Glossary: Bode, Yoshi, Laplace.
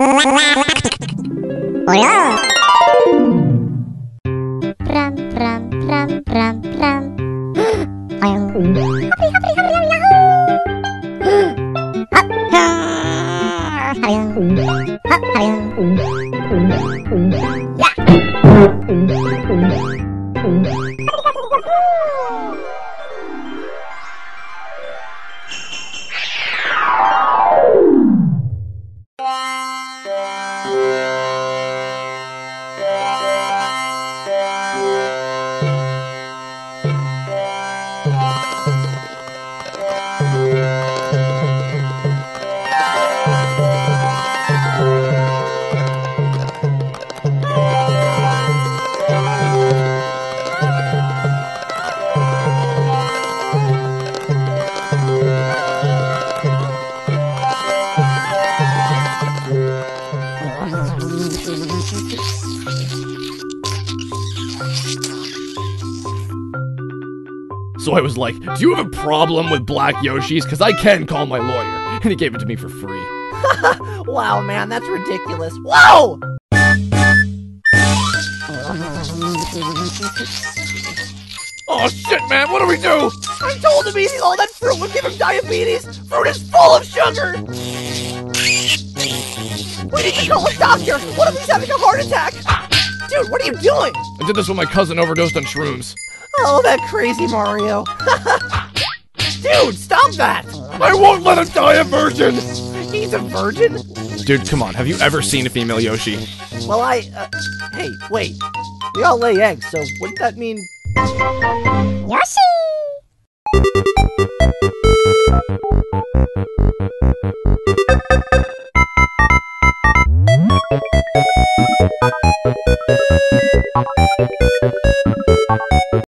Pram, pram, pram, pram, pram. Hurry, hurry, hurry, So I was like, do you have a problem with black Yoshis? Because I can call my lawyer. And he gave it to me for free. Wow, man, that's ridiculous. Whoa! Oh, shit, man, what do we do? I told him eating all that fruit would give him diabetes. Fruit is full of sugar. We need to call a doctor. What if he's having a heart attack? Dude, what are you doing? I did this when my cousin overdosed on shrooms. Oh, that crazy Mario. Dude, stop that! I won't let him die a virgin! He's a virgin? Dude, come on, have you ever seen a female Yoshi? Well, hey, wait. We all lay eggs, so wouldn't that mean... Yoshi!